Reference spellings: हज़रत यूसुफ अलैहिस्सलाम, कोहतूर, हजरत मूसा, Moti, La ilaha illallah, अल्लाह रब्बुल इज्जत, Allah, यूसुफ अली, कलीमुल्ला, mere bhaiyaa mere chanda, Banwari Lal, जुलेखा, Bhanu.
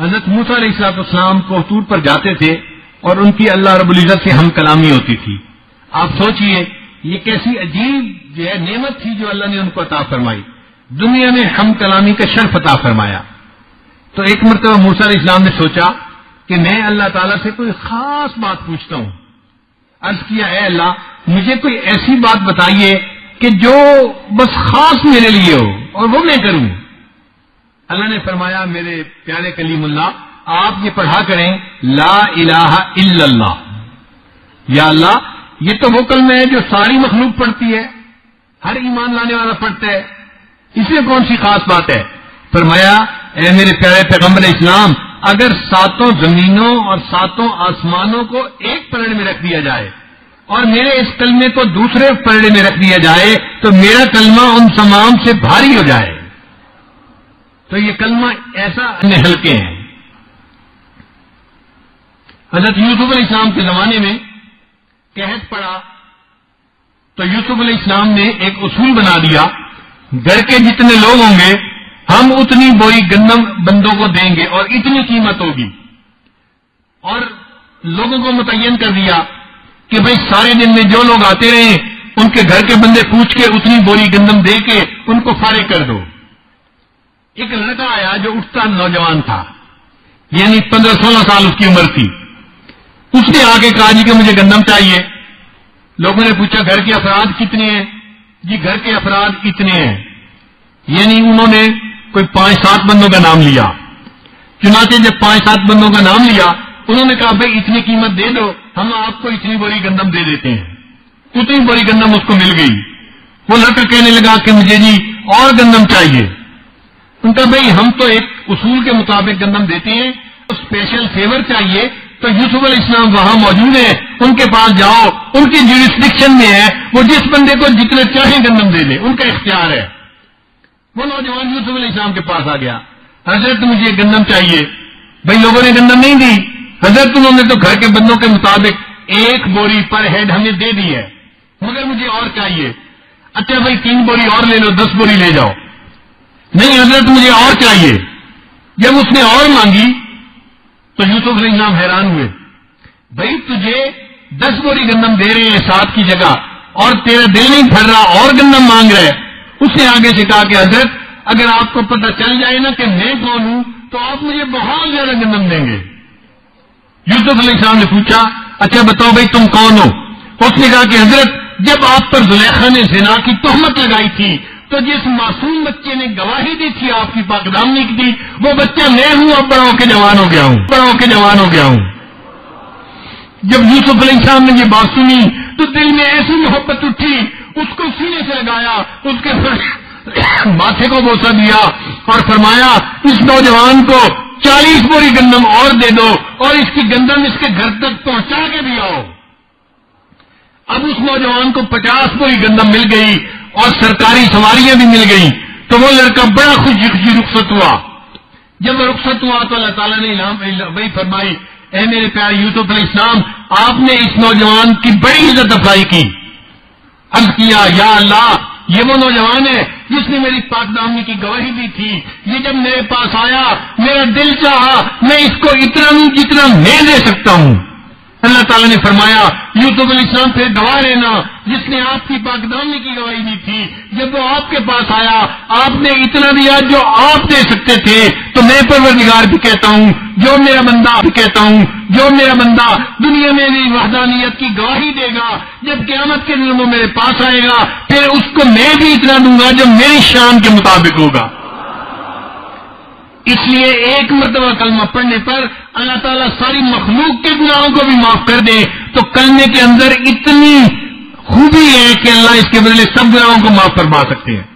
हजरत मूसा अलैहि सलाम कोहतूर पर जाते थे और उनकी अल्लाह रब्बुल इज्जत से हम कलामी होती थी। आप सोचिए ये कैसी अजीब जो है नेमत थी जो अल्लाह ने उनको अता फरमाई। दुनिया में हम कलामी का शर्फ अता फरमाया। तो एक मरतबा मूसा अलैहि सलाम ने सोचा कि मैं अल्लाह ताला से कोई खास बात पूछता हूं। अर्ज किया, ऐ अल्लाह मुझे कोई ऐसी बात बताइए कि जो बस खास मेरे लिए हो और वो मैं करूं। अल्लाह ने फरमाया, मेरे प्यारे कलीमुल्ला आप ये पढ़ा करें ला इलाहा इल्लल्लाह। या अल्लाह ये तो वो कलमा है जो सारी मखलूक पढ़ती है, हर ईमान लाने वाला पढ़ता है, इसमें कौन सी खास बात है। फरमाया, ऐ मेरे प्यारे पैगंबर इस्लाम अगर सातों जमीनों और सातों आसमानों को एक पलड़े में रख दिया जाए और मेरे इस कलमे को दूसरे पलड़े में रख दिया जाए तो मेरा कलमा उन तमाम से भारी हो जाए। तो ये कलमा ऐसा हल्के हैं। हजरत यूसुफ अली साहब के जमाने में कहत पड़ा तो यूसुफ अली इस्लाम ने एक उसूल बना दिया, घर के जितने लोग होंगे हम उतनी बोरी गंदम बंदों को देंगे और इतनी कीमत होगी। और लोगों को मुतय्यन कर दिया कि भाई सारे दिन में जो लोग आते रहे उनके घर के बंदे पूछ के उतनी बोरी गंदम दे के उनको फारिग कर दो। एक लड़का आया जो उठता नौजवान था, यानी 15-16 साल उसकी उम्र थी। उसने आके कहा जी कि मुझे गंदम चाहिए। लोगों ने पूछा घर के अफराद कितने हैं? जी घर के अफराद इतने हैं। यानी उन्होंने कोई 5-7 बंदों का नाम लिया। चुनाचे जब 5-7 बंदों का नाम लिया उन्होंने कहा भाई इतनी कीमत दे दो, हम आपको इतनी बोरी गंदम दे देते हैं। उतनी बोरी गंदम उसको मिल गई। वो लड़का कहने लगा कि मुझे जी और गंदम चाहिए। उनका भाई हम तो एक उसूल के मुताबिक गंदम देते हैं, तो स्पेशल फेवर चाहिए। तो यूसुफ अली साहब वहां मौजूद है, उनके पास जाओ, उनकी ज्यूरिस्डिक्शन में है, वो जिस बंदे को जितने चाहे गंदम दे दे, उनका इख्तियार है। वो नौजवान यूसुफ अली साहब के पास आ गया, हजरत मुझे गंदम चाहिए। भाई लोगों ने गंदम नहीं दी। हजरत उन्होंने तो घर के बंदों के मुताबिक एक बोरी पर हेड हमें दे दी है, मगर मुझे और चाहिए। अच्छा भाई 3 बोरी और ले लो, 10 बोरी ले जाओ। नहीं हजरत मुझे और चाहिए। जब उसने और मांगी तो यूसुफ अली साहब हैरान हुए, भाई तुझे 10 बोरी गंदम दे रहे हैं 7 की जगह और तेरा दिल नहीं भर रहा और गंदम मांग रहे। उसने आगे से कहा कि हजरत अगर आपको पता चल जाए ना कि मैं कौन हूं तो आप मुझे बहुत ज्यादा गंदम देंगे। यूसुफ अली साहब ने पूछा, अच्छा बताओ भाई तुम कौन हो? उसने कहा कि हजरत जब आप पर जुलेखा ने ज़िना की तोहमत लगाई थी तो जिस मासूम बच्चे ने गवाही दी थी आपकी पाकदामनी की, वो बच्चा मैं हूं, अब बड़ा होकर जवान हो गया हूं, बड़ा होकर जवान हो गया हूं। जब यूसुफ अली साहब ने ये बात सुनी तो दिल में ऐसी मोहब्बत उठी, उसको सीने से लगाया, उसके माथे को बोसा दिया और फरमाया इस नौजवान को 40 बोरी गंदम और दे दो और इसकी गंदम इसके घर तक पहुंचा के भी आओ। अब उस नौजवान को 50 बोरी गंदम मिल गई और सरकारी सवारियां भी मिल गई। तो वो लड़का बड़ा खुशी रुखसत हुआ। जब वो रुखसत हुआ तो अल्लाह ताला ने वही फरमाई, ऐ मेरे प्यारे यूसुफ अलैहिस्सलाम आपने इस नौजवान की बड़ी इज्जत अफजाई की। अर्ज किया, या अल्लाह ये वो नौजवान है जिसने मेरी पाकदामनी की गवाही दी थी। ये जब मेरे पास आया मेरा दिल चाहा मैं इसको इतना नहीं जितना मैं दे सकता हूं। अल्लाह ताला ने फरमाया, यूसुफ अली इस्लाम फिर गवाह रहना जिसने आपकी पाकदामनी की गवाही दी थी। जब वो आपके पास आया आपने इतना दिया जो आप दे सकते थे। तो मैं परवरदिगार भी कहता हूं, जो मेरा बंदा दुनिया में मेरी वहदानियत की गवाही देगा जब क़यामत के दिन वो मेरे पास आएगा फिर उसको मैं भी इतना दूंगा जो मेरी शान के मुताबिक होगा। इसलिए एक मरतबा कलमा पढ़ने पर अल्लाह ताला सारी मखलूक के गुनाहों को भी माफ कर दे। तो कलमे के अंदर इतनी खूबी है कि अल्लाह इसके बदले सब गुनाहों को माफ फरमा सकते हैं।